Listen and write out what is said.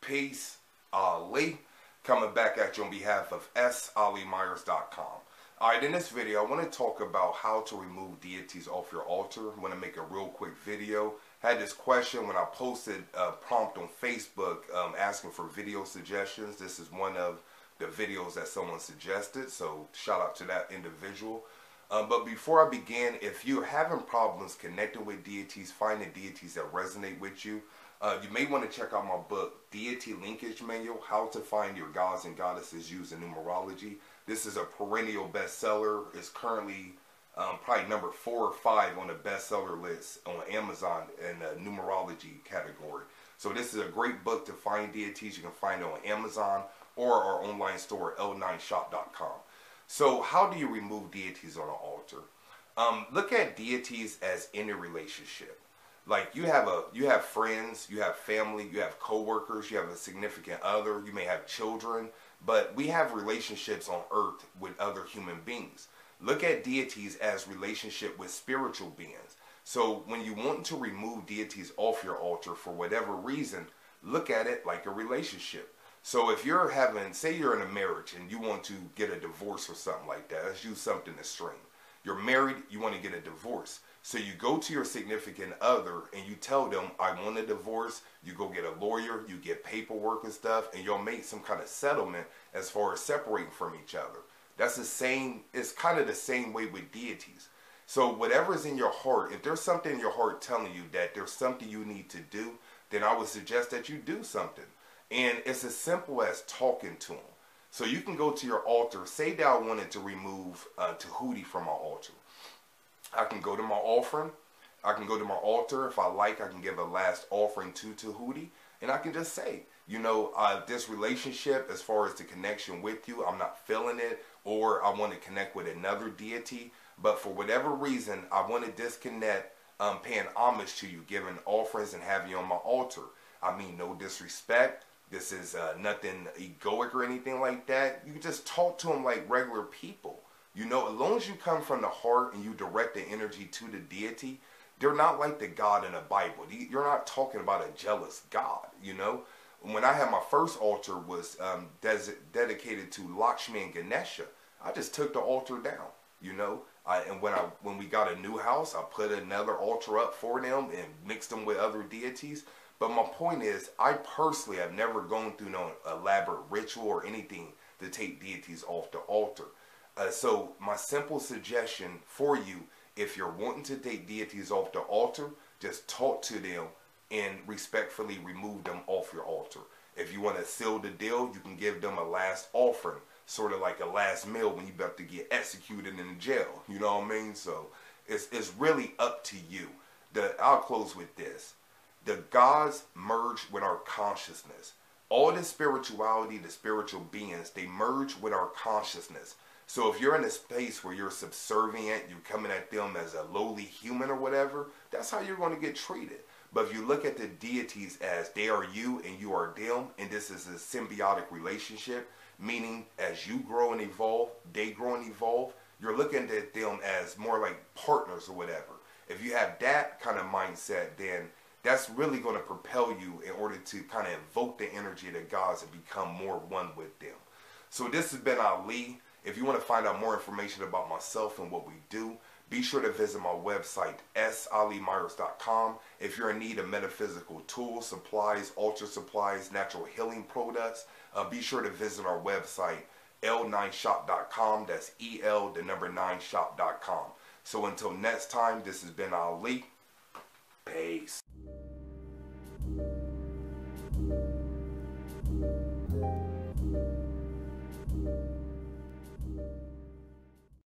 Peace, Ali. Coming back at you on behalf of salmyers.com. Alright, in this video, I want to talk about how to remove deities off your altar. I want to make a real quick video. I had this question when I posted a prompt on Facebook asking for video suggestions. This is one of the videos that someone suggested, so shout out to that individual. But before I begin, if you're having problems connecting with deities, finding deities that resonate with you, you may want to check out my book, Deity Linkage Manual, How to Find Your Gods and Goddesses Using Numerology. This is a perennial bestseller. It's currently probably number 4 or 5 on the bestseller list on Amazon in the numerology category. So this is a great book to find deities. You can find it on Amazon or our online store, EL9SHOP.com. So how do you remove deities on an altar? Look at deities as any relationship. Like you have friends, you have family, you have co-workers, you have a significant other, you may have children, but we have relationships on earth with other human beings. Look at deities as relationship with spiritual beings. So when you want to remove deities off your altar for whatever reason, look at it like a relationship. So if you're having, say you're in a marriage and you want to get a divorce or something like that, let's use something extreme. You're married, you want to get a divorce. So you go to your significant other and you tell them, I want a divorce. You go get a lawyer, you get paperwork and stuff, and you'll make some kind of settlement as far as separating from each other. That's the same, it's kind of the same way with deities. So whatever's in your heart, if there's something in your heart telling you that there's something you need to do, then I would suggest that you do something. And it's as simple as talking to them. So you can go to your altar, say that I wanted to remove Tahuti from my altar. I can go to my offering, I can go to my altar, if I like, I can give a last offering to Tahuti, and I can just say, you know, this relationship, as far as the connection with you, I'm not feeling it, or I want to connect with another deity, but for whatever reason, I want to disconnect paying homage to you, giving offerings and having you on my altar. I mean, no disrespect, this is nothing egoic or anything like that. You can just talk to them like regular people. You know, as long as you come from the heart and you direct the energy to the deity, they're not like the God in the Bible. You're not talking about a jealous God, you know. When I had my first altar was dedicated to Lakshmi and Ganesha, I just took the altar down, you know. And when we got a new house, I put another altar up for them and mixed them with other deities. But my point is, I personally have never gone through no elaborate ritual or anything to take deities off the altar. So my simple suggestion for you, if you're wanting to take deities off the altar, just talk to them and respectfully remove them off your altar. If you want to seal the deal, you can give them a last offering, sort of like a last meal when you're about to get executed in jail. You know what I mean? So it's really up to you. I'll close with this. The gods merge with our consciousness. All the spirituality, the spiritual beings, they merge with our consciousness. So if you're in a space where you're subservient, you're coming at them as a lowly human or whatever, that's how you're going to get treated. But if you look at the deities as they are you and you are them, and this is a symbiotic relationship, meaning as you grow and evolve, they grow and evolve, you're looking at them as more like partners or whatever. If you have that kind of mindset, then that's really going to propel you in order to kind of invoke the energy of the gods and become more one with them. So this has been Ali. If you want to find out more information about myself and what we do, be sure to visit my website, salmyers.com. If you're in need of metaphysical tools, supplies, altar supplies, natural healing products, be sure to visit our website, el9shop.com. That's el9shop.com. So until next time, this has been Ali. Peace.